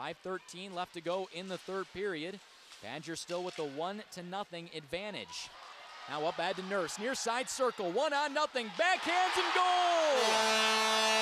5:13 left to go in the third period. Badgers still with the 1-0 advantage. Now up ahead to Nurse, near side circle, 1-0, backhands and goal!